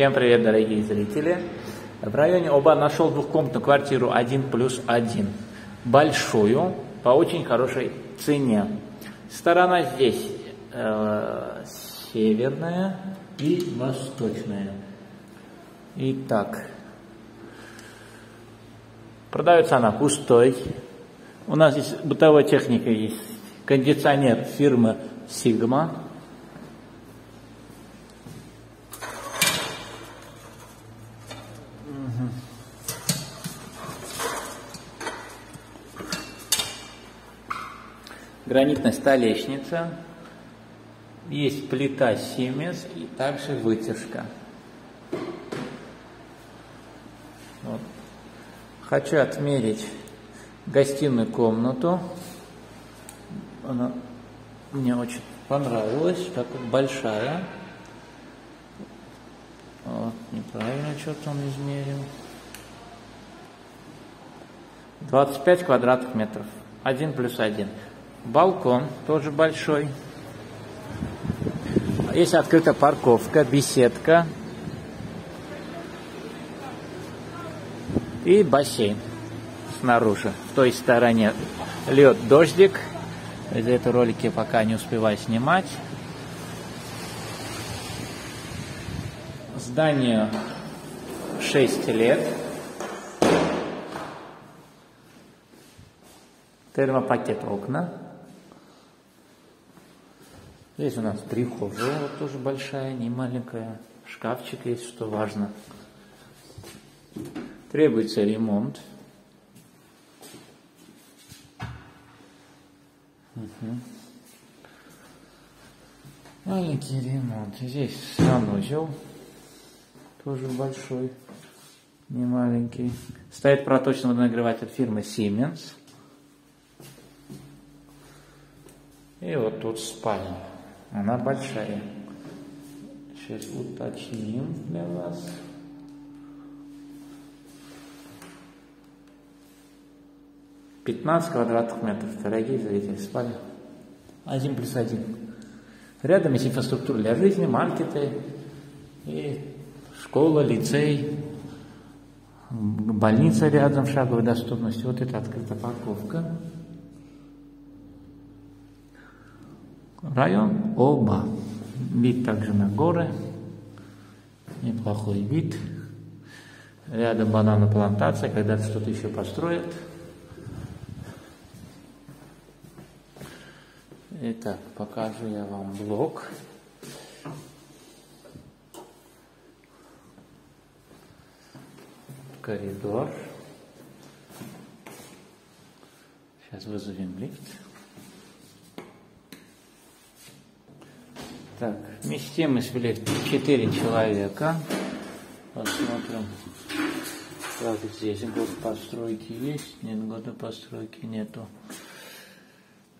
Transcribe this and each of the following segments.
Всем привет, дорогие зрители. В районе Оба нашел двухкомнатную квартиру 1+1, большую, по очень хорошей цене. Сторона здесь северная и восточная. Итак, продается она пустой. У нас здесь бытовая техника есть. Кондиционер фирмы Sigma. Гранитная столешница. Есть плита Siemens и также вытяжка. Вот. Хочу отмерить гостиную комнату. Она мне очень понравилась, так вот большая. Вот, неправильно что-то он измерил. 25 квадратных метров. 1+1. Балкон тоже большой. Есть открытая парковка, беседка и бассейн снаружи. В той стороне льет дождик. Из-за этого ролики пока не успеваю снимать. Зданию 6 лет. Термопакет окна. Здесь у нас прихожая, вот тоже большая, не маленькая. Шкафчик есть, что важно. Требуется ремонт. Угу. Маленький ремонт. Здесь санузел. Тоже большой, не маленький. Стоит проточный водонагреватель фирмы Siemens. И вот тут спальня. Она большая. Сейчас уточним для вас. — 15 квадратных метров, дорогие зрители, спальня. 1+1. Рядом есть инфраструктура для жизни, маркеты, и школа, лицей, больница рядом, шаговой доступности. Вот это открытая парковка. Район Оба. Вид также на горы. Неплохой вид. Рядом банановая плантация, когда-то что-то еще построят. Итак, покажу я вам блок. Коридор. Сейчас вызовем лифт. Так, вместимость в лифте 4 человека. Посмотрим. Как здесь год постройки есть? Нет, года постройки нету.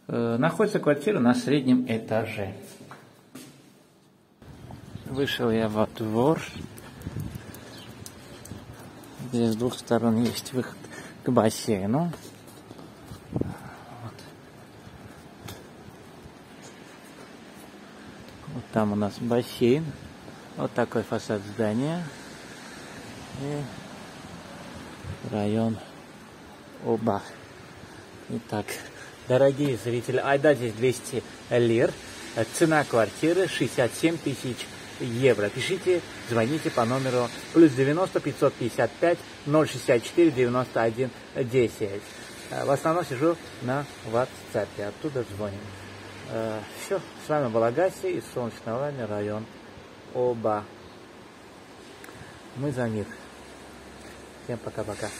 Находится квартира на среднем этаже. Вышел я во двор. Здесь с двух сторон есть выход к бассейну. Вот там у нас бассейн. Вот такой фасад здания. И район Оба. Итак. Дорогие зрители, айда здесь 200 лир, цена квартиры 67 тысяч евро. Пишите, звоните по номеру +90 555 064 91 10. В основном сижу на WhatsApp, оттуда звоним. Все, с вами был Агаси из солнечного Лани, район Оба. Мы за мир. Всем пока-пока.